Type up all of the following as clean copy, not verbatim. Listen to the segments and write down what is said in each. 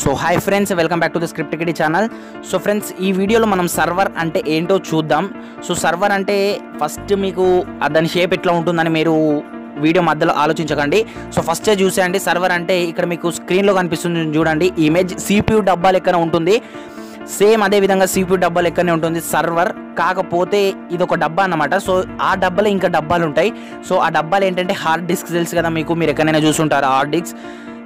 So hi friends, welcome back to the script kiddie channel. So friends, ఈ వీడియోలో మనం server అంటే ఏంటో చూద్దాం. సో సర్వర్ అంటే ఫస్ట్ మీకు దాని షేప్ ఎట్లా ఉంటుందని మీరు వీడియో మధ్యలో ఆలోచించకండి. సో ఫస్ట్ చూసేయండి, సర్వర్ అంటే ఇక్కడ మీకు స్క్రీన్లో కనిపిస్తుంది చూడండి ఇమేజ్, CPU డబ్బా లెక్కన ఉంటుంది. సేమ్ అదే విధంగా CPU డబ్బా లెక్కనే ఉంటుంది సర్వర్, కాకపోతే ఇది ఒక డబ్బా అన్నమాట. సో ఆ డబ్బాలో ఇంకా డబ్బాలు ఉంటాయి. సో ఆ డబ్బాలు ఏంటంటే హార్డ్ డిస్క్ తెలుసు కదా మీకు, మీరు ఎక్కడైనా చూసుంటారు హార్డ్ డిస్క్.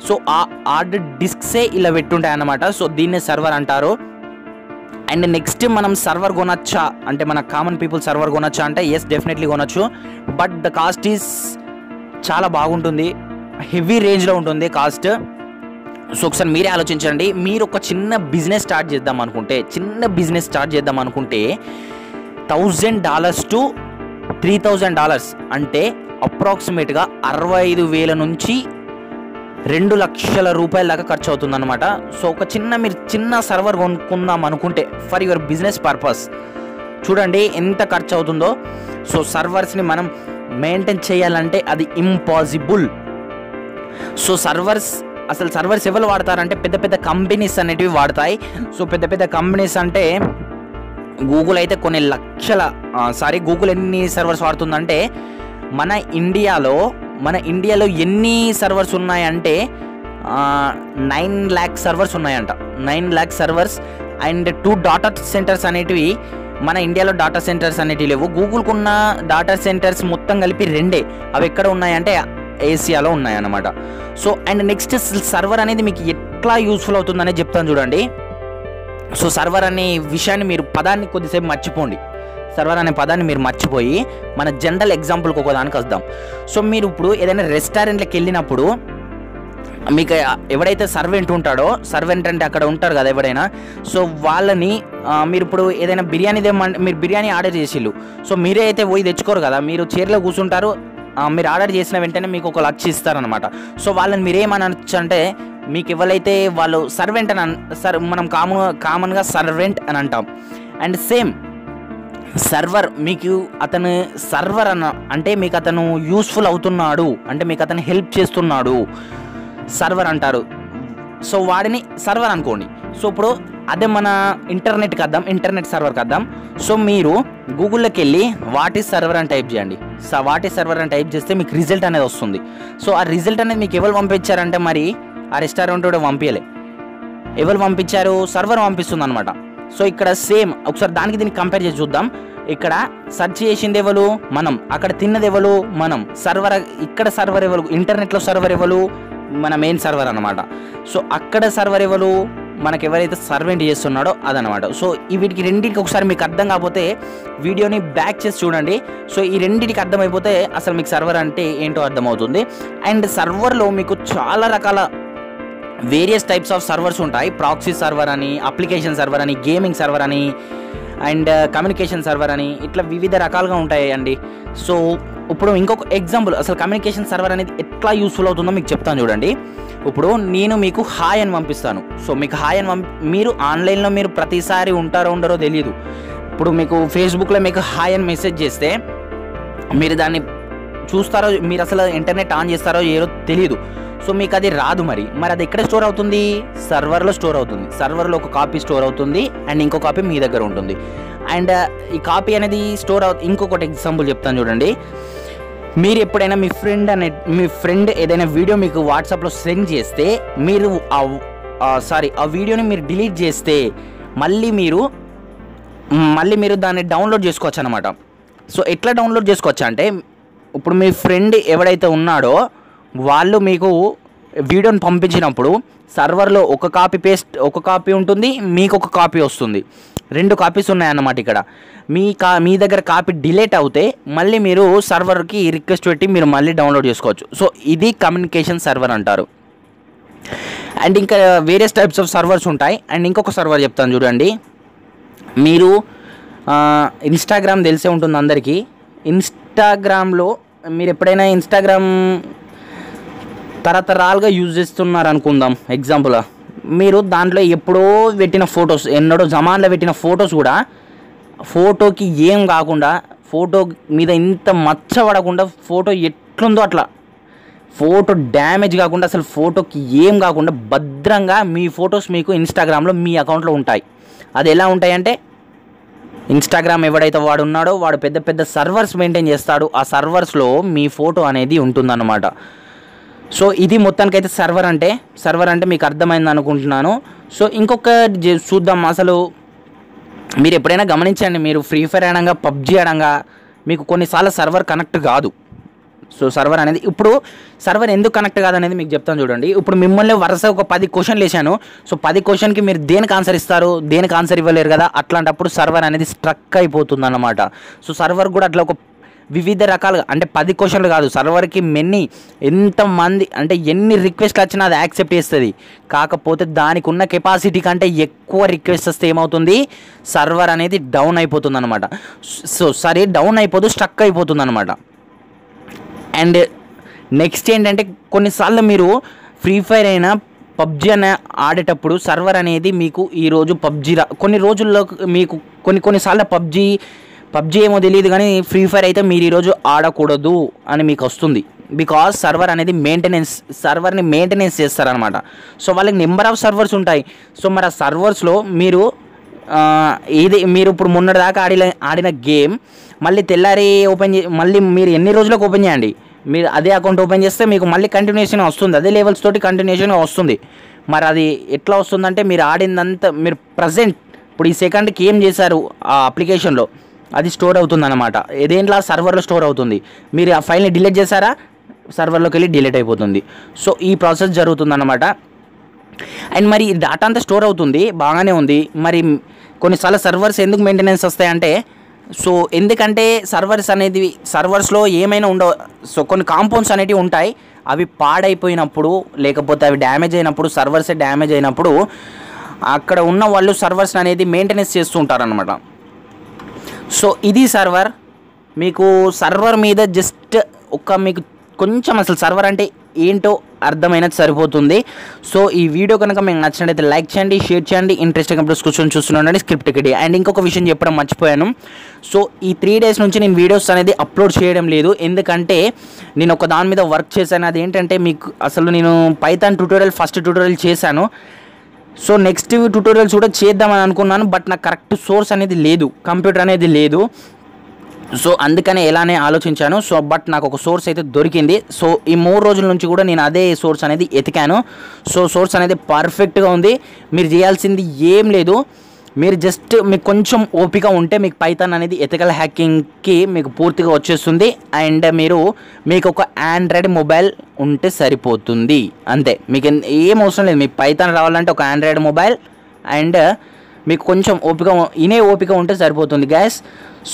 సో ఆ హార్డ్ డిస్క్సే ఇలా పెట్టుంటాయి అన్నమాట. సో దీన్నే సర్వర్ అంటారు. అండ్ నెక్స్ట్ మనం సర్వర్ కొనొచ్చా అంటే, మన కామన్ పీపుల్ సర్వర్ కొనొచ్చా అంటే ఎస్, డెఫినెట్లీ కొనొచ్చు. బట్ ద కాస్ట్ ఈజ్ చాలా బాగుంటుంది, హెవీ రేంజ్లో ఉంటుంది కాస్ట్. సో ఒకసారి మీరే ఆలోచించండి, మీరు ఒక చిన్న బిజినెస్ స్టార్ట్ చేద్దాం అనుకుంటే, $1,000 to $3,000 అంటే అప్రాక్సిమేట్గా 65,000 నుంచి 2,00,000 రూపాయల దాకా ఖర్చు అవుతుందన్నమాట. సో ఒక చిన్న మీరు చిన్న సర్వర్ కొనుక్కుందాం అనుకుంటే ఫర్ యువర్ బిజినెస్ పర్పస్ చూడండి ఎంత ఖర్చు అవుతుందో. సో సర్వర్స్ని మనం మెయింటైన్ చేయాలంటే అది ఇంపాసిబుల్. సో సర్వర్స్ ఎవరు వాడతారంటే పెద్ద పెద్ద కంపెనీస్ అనేటివి వాడతాయి. సో పెద్ద పెద్ద కంపెనీస్ అంటే గూగుల్ అయితే కొన్ని లక్షల, సారీ గూగుల్ ఎన్ని సర్వర్స్ వాడుతుందంటే మన ఇండియాలో ఎన్ని సర్వర్స్ ఉన్నాయంటే 9 lakh సర్వర్స్ ఉన్నాయంట, 9 lakh servers. And 2 data centres అనేటివి, మన ఇండియాలో డాటా సెంటర్స్ అనేటివి లేవు. గూగుల్కి ఉన్న డాటా సెంటర్స్ మొత్తం కలిపి 2. అవి ఎక్కడ ఉన్నాయంటే ఏసియాలో ఉన్నాయన్నమాట. సో అండ్ నెక్స్ట్ సర్వర్ అనేది మీకు ఎట్లా యూస్ఫుల్ అవుతుందనే చెప్తాను చూడండి. సో సర్వర్ అనే విషయాన్ని మీరు పదాన్ని కొద్దిసేపు మర్చిపోండి. సర్వర్ అనే పదాన్ని మీరు మర్చిపోయి మన జనరల్ ఎగ్జాంపుల్కి ఒకదానికి వద్దాం. సో మీరు ఇప్పుడు ఏదైనా రెస్టారెంట్లకు వెళ్ళినప్పుడు మీకు ఎవడైతే సర్వెంట్ ఉంటాడో, సర్వెంట్ అంటే అక్కడ ఉంటారు కదా ఎవడైనా, సో వాళ్ళని మీరు ఇప్పుడు ఏదైనా బిర్యానీ మీరు బిర్యానీ ఆర్డర్ చేసిళ్ళు. సో మీరే అయితే పోయి తెచ్చుకోరు కదా, మీరు చైర్లో కూర్చుంటారు. మీరు ఆర్డర్ చేసిన వెంటనే మీకు ఒక లక్ష ఇస్తారనమాట. సో వాళ్ళని మీరేమనొచ్చు అంటే, మీకు ఎవరైతే వాళ్ళు సర్వెంట్ మనం కామన్గా సర్వెంట్ అని అంటాం. అండ్ సేమ్ సర్వర్ మీకు అతను సర్వర్ అంటే మీకు అతను యూస్ఫుల్ అవుతున్నాడు అంటే మీకు అతను హెల్ప్ చేస్తున్నాడు, సర్వర్ అంటారు. సో వాడిని సర్వర్ అనుకోండి. సో ఇప్పుడు అదే మన ఇంటర్నెట్కి వద్దాం, ఇంటర్నెట్ సర్వర్కి వద్దాం. సో మీరు గూగుల్లోకి వెళ్ళి వాట్ ఈజ్ సర్వర్ అని టైప్ చేయండి. సో వాట్ ఈజ్ సర్వర్ అని టైప్ చేస్తే మీకు రిజల్ట్ అనేది వస్తుంది. సో ఆ రిజల్ట్ అనేది మీకు ఎవరు పంపించారంటే, మరి ఆ రెస్టారెంట్ కూడా పంపించలే, ఎవరు పంపించారు, సర్వర్ పంపిస్తుంది అనమాట. సో ఇక్కడ సేమ్ ఒకసారి దానికి దీన్ని కంపేర్ చేసి చూద్దాం. ఇక్కడ సెర్చ్ చేసింది ఎవరు, మనం. అక్కడ తిన్నది ఎవరు, మనం. సర్వర్ ఇక్కడ సర్వర్ ఎవరు, ఇంటర్నెట్లో సర్వర్ ఎవరు, మన మెయిన్ సర్వర్ అనమాట. సో అక్కడ సర్వర్ ఎవరు, మనకు ఎవరైతే సర్వెంట్ చేస్తున్నాడో అదనమాట. సో వీటికి రెండింటికి ఒకసారి మీకు అర్థం కాకపోతే వీడియోని బ్యాక్ చేసి చూడండి. సో ఈ రెండింటికి అర్థమైపోతే అసలు మీకు సర్వర్ అంటే ఏంటో అర్థమవుతుంది. అండ్ సర్వర్లో మీకు చాలా రకాల వేరియస్ టైప్స్ ఆఫ్ సర్వర్స్ ఉంటాయి. ప్రాక్సీ సర్వర్ అని, అప్లికేషన్ సర్వర్ అని, గేమింగ్ సర్వర్ అని, అండ్ కమ్యూనికేషన్ సర్వర్ అని, ఇట్లా వివిధ రకాలుగా ఉంటాయి అండి. సో ఇప్పుడు ఇంకొక ఎగ్జాంపుల్ అసలు కమ్యూనికేషన్ సర్వర్ అనేది ఎట్లా యూస్ఫుల్ అవుతుందో మీకు చెప్తాను చూడండి. ఇప్పుడు నేను మీకు హాయ్ అని పంపిస్తాను. సో మీకు హాయ్ అని మీరు ఆన్లైన్లో మీరు ప్రతిసారి ఉంటారో ఉండరో తెలియదు. ఇప్పుడు మీకు ఫేస్బుక్లో మీకు హాయ్ అని మెసేజ్ చేస్తే మీరు దాన్ని చూస్తారో, మీరు అసలు ఇంటర్నెట్ ఆన్ చేస్తారో ఏదో తెలియదు. సో మీకు అది రాదు. మరి అది ఎక్కడ స్టోర్ అవుతుంది, సర్వర్లో స్టోర్ అవుతుంది. సర్వర్లో ఒక కాపీ స్టోర్ అవుతుంది అండ్ ఇంకో కాపీ మీ దగ్గర ఉంటుంది. అండ్ ఈ కాపీ అనేది స్టోర్ అవుతుంది. ఇంకొకటి ఎగ్జాంపుల్ చెప్తాను చూడండి. మీరు ఎప్పుడైనా మీ ఫ్రెండ్ ఏదైనా వీడియో మీకు వాట్సాప్లో సెండ్ చేస్తే, మీరు ఆ వీడియోని మీరు డిలీట్ చేస్తే మళ్ళీ మీరు దాన్ని డౌన్లోడ్ చేసుకోవచ్చు అనమాట. సో ఎట్లా డౌన్లోడ్ చేసుకోవచ్చు అంటే, ఇప్పుడు మీ ఫ్రెండ్ ఎవడైతే ఉన్నాడో వాళ్ళు మీకు వీడియోని పంపించినప్పుడు సర్వర్లో ఒక కాపీ ఉంటుంది, మీకు ఒక కాపీ వస్తుంది. 2 కాపీస్ ఉన్నాయన్నమాట. ఇక్కడ మీ దగ్గర కాపీ డిలీట్ అవుతే మళ్ళీ మీరు సర్వర్కి రిక్వెస్ట్ పెట్టి మీరు మళ్ళీ డౌన్లోడ్ చేసుకోవచ్చు. సో ఇది కమ్యూనికేషన్ సర్వర్ అంటారు. అండ్ ఇంకా వేరియస్ టైప్స్ ఆఫ్ సర్వర్స్ ఉంటాయి. అండ్ ఇంకొక సర్వర్ చెప్తాను చూడండి. మీరు ఇన్స్టాగ్రామ్ తెలిసే ఉంటుంది అందరికీ. ఇన్స్టాగ్రామ్లో మీరు ఎప్పుడైనా ఇన్స్టాగ్రామ్ తరతరాలుగా యూజ్ చేస్తున్నారు అనుకుందాం ఎగ్జాంపుల్. మీరు దాంట్లో ఎప్పుడో పెట్టిన ఫొటోస్, ఎన్నడో జమాన్లో పెట్టిన ఫొటోస్ కూడా ఫోటోకి ఏం కాకుండా, ఫోటో మీద ఇంత మచ్చ పడకుండా, ఫోటో ఎట్లుందో అట్లా ఫోటో డ్యామేజ్ కాకుండా, అసలు ఫోటోకి ఏం కాకుండా భద్రంగా మీ ఫొటోస్ మీకు ఇన్స్టాగ్రామ్లో మీ అకౌంట్లో ఉంటాయి. అది ఎలా ఉంటాయంటే, ఇన్స్టాగ్రామ్ ఎవడైతే వాడు ఉన్నాడో వాడు పెద్ద పెద్ద సర్వర్స్ మెయింటైన్ చేస్తాడు. ఆ సర్వర్స్లో మీ ఫోటో అనేది ఉంటుందన్నమాట. సో ఇది మొత్తానికైతే సర్వర్ అంటే మీకు అర్థమైంది అనుకుంటున్నాను. సో ఇంకొక చూద్దాం. అసలు మీరు ఎప్పుడైనా గమనించండి, మీరు ఫ్రీ ఫైర్ అనగా పబ్జీ అనగా మీకు కొన్నిసార్లు సర్వర్ కనెక్ట్ కాదు. సో సర్వర్ అనేది, ఇప్పుడు సర్వర్ ఎందుకు కనెక్ట్ కాదనేది మీకు చెప్తాను చూడండి. ఇప్పుడు మిమ్మల్ని వరుస ఒక 10 క్వశ్చన్లు వేసాను. సో 10 క్వశ్చన్కి మీరు దేనికి ఆన్సర్ ఇస్తారు, దేనికి ఆన్సర్ ఇవ్వలేరు కదా. అట్లాంటప్పుడు సర్వర్ అనేది స్ట్రక్ అయిపోతుంది అన్నమాట. సో సర్వర్ కూడా అట్లా ఒక వివిధ రకాలుగా, అంటే 10 క్వశ్చన్లు కాదు, సర్వర్కి ఎంతమంది అంటే ఎన్ని రిక్వెస్ట్లు వచ్చినా అది యాక్సెప్ట్ చేస్తుంది. కాకపోతే దానికి ఉన్న కెపాసిటీ కంటే ఎక్కువ రిక్వెస్ట్ వస్తే ఏమవుతుంది, సర్వర్ అనేది డౌన్ అయిపోతుంది అనమాట. సో సరే డౌన్ అయిపోదు, స్ట్రక్ అయిపోతుంది అనమాట. అండ్ నెక్స్ట్ ఏంటంటే, కొన్నిసార్లు మీరు ఫ్రీ ఫైర్ అయినా పబ్జీ అనే ఆడేటప్పుడు సర్వర్ అనేది మీకు ఈరోజు పబ్జీ కొన్ని రోజుల్లో మీకు కొన్నిసార్లు పబ్జీ ఏమో తెలియదు కానీ ఫ్రీ ఫైర్ అయితే మీరు ఈరోజు ఆడకూడదు అని మీకు వస్తుంది. బికాజ్ సర్వర్ అనేది సర్వర్ని మెయింటెనెన్స్ చేస్తారనమాట. సో వాళ్ళకి నెంబర్ ఆఫ్ సర్వర్స్ ఉంటాయి. సో మరి ఆ సర్వర్స్లో మీరు ఇప్పుడు మొన్నటిదాకా ఆడిన గేమ్ మళ్ళీ తెల్లారి మళ్ళీ మీరు ఎన్ని రోజులకు ఓపెన్ చేయండి, మీరు అదే అకౌంట్ ఓపెన్ చేస్తే మీకు మళ్ళీ కంటిన్యూషన్ వస్తుంది, అదే లెవెల్స్ తోటి కంటిన్యూషన్గా వస్తుంది. మరి అది ఎట్లా వస్తుందంటే, మీరు ఆడిందంతా మీరు ప్రజెంట్ ఇప్పుడు ఈ సెకండ్కి ఏం చేశారు ఆ అప్లికేషన్లో అది స్టోర్ అవుతుంది అనమాట. ఏదేంట్లా సర్వర్లో స్టోర్ అవుతుంది. మీరు ఆ ఫైల్ని డిలీట్ చేశారా, సర్వర్లోకి వెళ్ళి డిలీట్ అయిపోతుంది. సో ఈ ప్రాసెస్ జరుగుతుందన్నమాట. అండ్ మరి డేటా అంతా స్టోర్ అవుతుంది, బాగానే ఉంది. మరి కొన్నిసార్లు సర్వర్స్ ఎందుకు మెయింటెనెన్స్ వస్తాయంటే, సో ఎందుకంటే సర్వర్స్లో ఏమైనా ఉండవు. సో కొన్ని కాంపౌండ్స్ అనేటివి ఉంటాయి. అవి పాడైపోయినప్పుడు లేకపోతే అవి డ్యామేజ్ అయినప్పుడు, సర్వర్సే డ్యామేజ్ అయినప్పుడు అక్కడ ఉన్న వాళ్ళు సర్వర్స్ అనేది మెయింటెనెన్స్ చేస్తూ ఉంటారనమాట. సో ఇది సర్వర్. మీకు సర్వర్ మీద జస్ట్ మీకు కొంచెం అసలు సర్వర్ అంటే ఏంటో అర్థమైనది సరిపోతుంది. సో ఈ వీడియో కనుక మీకు నచ్చినట్లయితే లైక్ చేయండి, షేర్ చేయండి. ఇంట్రెస్టింగ్ అప్డేట్స్ కూర్చొని చూస్తున్నాను స్క్రిప్ట్ కిడ్డీ. అండ్ ఇంకొక విషయం చెప్పడం మర్చిపోయాను. సో ఈ 3 డేస్ నుంచి నేను వీడియోస్ అనేది అప్లోడ్ చేయడం లేదు. ఎందుకంటే నేను ఒక దాని మీద వర్క్ చేశాను. అది ఏంటంటే, మీకు అసలు నేను పైథాన్ ఫస్ట్ ట్యూటోరియల్ చేశాను. సో నెక్స్ట్ ట్యూటోరియల్స్ కూడా చేద్దామని అనుకున్నాను. బట్ నాకు కరెక్ట్ సోర్స్ అనేది లేదు, కంప్యూటర్ అనేది లేదు. సో అందుకనే ఎలానే ఆలోచించాను. సో బట్ నాకు ఒక సోర్స్ అయితే దొరికింది. సో ఈ 3 రోజుల నుంచి కూడా నేను అదే సోర్స్ అనేది ఎతికాను. సో సోర్స్ అనేది పర్ఫెక్ట్గా ఉంది. మీరు చేయాల్సింది ఏం లేదు, మీరు జస్ట్ మీకు కొంచెం ఓపిక ఉంటే మీకు పైథాన్ అనేది ఎథికల్ హ్యాకింగ్కి మీకు పూర్తిగా వచ్చేస్తుంది. అండ్ మీకు ఒక ఆండ్రాయిడ్ మొబైల్ ఉంటే సరిపోతుంది, అంతే. మీకు ఏం అవసరం లేదు. మీకు పైథాన్ రావాలంటే ఒక ఆండ్రాయిడ్ మొబైల్ అండ్ మీకు కొంచెం ఓపిక ఉంటే సరిపోతుంది గైస్.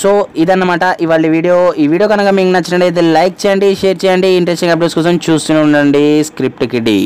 సో ఇదన్నమాట ఇవాళ వీడియో. ఈ వీడియో కనుక మీకు నచ్చినట్లయితే లైక్ చేయండి, షేర్ చేయండి. ఇంట్రెస్టింగ్ అప్డేట్స్ కోసం చూస్తూనే ఉండండి స్క్రిప్ట్ కిడ్డీ.